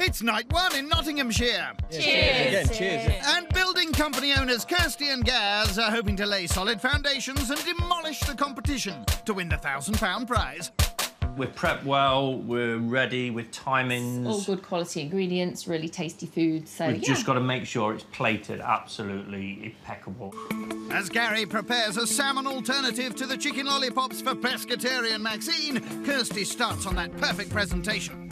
It's night one in Nottinghamshire. Cheers. Cheers. Again, cheers. And building company owners Kirsty and Gaz are hoping to lay solid foundations and demolish the competition to win the £1,000 prize. We're prepped well, we're ready, we're timings. All good quality ingredients, really tasty food, so We've just got to make sure it's plated absolutely impeccable. As Gary prepares a salmon alternative to the chicken lollipops for pescatarian Maxine, Kirsty starts on that perfect presentation.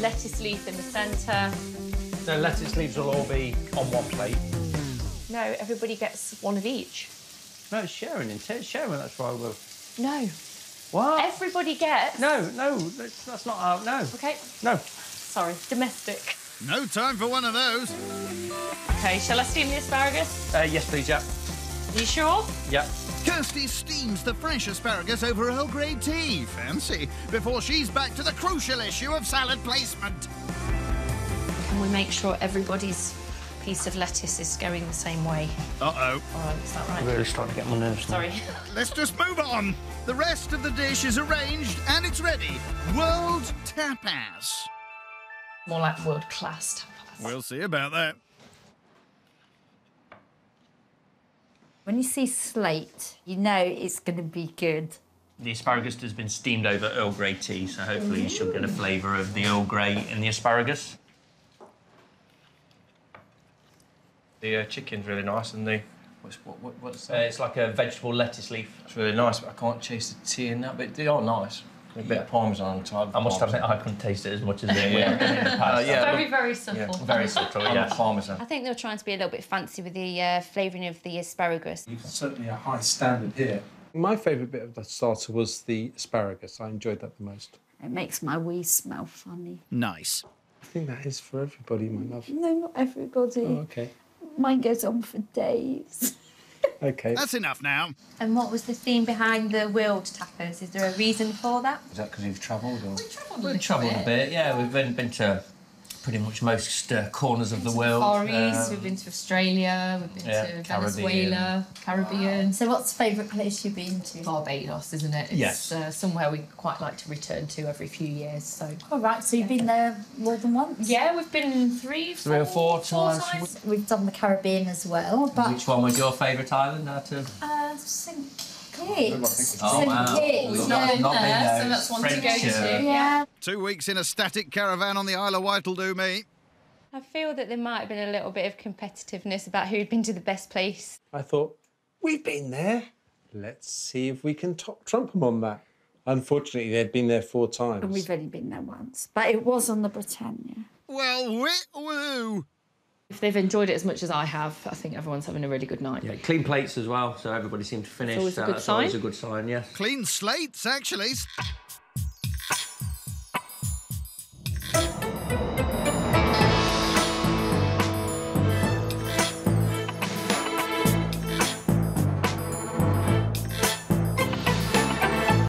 Lettuce leaf in the centre. The lettuce leaves will all be on one plate. No, everybody gets one of each. No, it's sharing, that's why we'll... No. What? Everybody gets... No, that's not our... No. OK. No. Sorry, domestic. No time for one of those. OK, shall I steam the asparagus? Yes, please, yeah. Are you sure? Yeah. Kirsty steams the fresh asparagus over Earl Grey tea, fancy, before she's back to the crucial issue of salad placement. Can we make sure everybody's piece of lettuce is going the same way? Uh-oh. Oh, is that right? I'm really starting to get my nerves now. Sorry. Let's just move on. The rest of the dish is arranged and it's ready. World tapas. More like world-class tapas. We'll see about that. When you see slate, you know it's going to be good. The asparagus has been steamed over Earl Grey tea, so hopefully you should get a flavour of the Earl Grey in the asparagus. The chicken's really nice, and the... What's that? It's like a vegetable lettuce leaf. It's really nice, but I can't taste the tea in that, but they are nice. A bit of Parmesan on top. I must admit, I couldn't taste it as much as they were in the past. Very, very subtle. Yeah, very subtle, yeah. Parmesan. I think they were trying to be a little bit fancy with the flavouring of the asparagus. You've certainly a high standard here. My favourite bit of the starter was the asparagus. I enjoyed that the most. It makes my wee smell funny. Nice. I think that is for everybody, my love. No, not everybody. Oh, OK. Mine goes on for days. OK. That's enough now. And what was the theme behind the world tapas? Is there a reason for that? Is that because you've travelled? Or... We've travelled a bit, yeah. We've been to pretty much most corners of the world. Far East, we've been to Australia, we've been to Venezuela, Caribbean. Wow. So what's the favourite place you've been to? Barbados, isn't it? It's, yes. Somewhere we quite like to return to every few years, so... All right, so you've been there more than once? Yeah, we've been three or four times. We've done the Caribbean as well, but... Which one was your favourite island out of...? St. Kitts. Oh, wow. We've not been there, so that's one to go to. Yeah. 2 weeks in a static caravan on the Isle of Wight'll do me. I feel that there might have been a little bit of competitiveness about who'd been to the best place. I thought, we've been there. Let's see if we can top trump them on that. Unfortunately, they'd been there 4 times. And we've only been there once, but it was on the Britannia. Well, wit-woo! If they've enjoyed it as much as I have, I think everyone's having a really good night. Yeah, clean plates as well, so everybody seemed to finish. It's always a good sign. Always a good sign, yes. Clean slates, actually.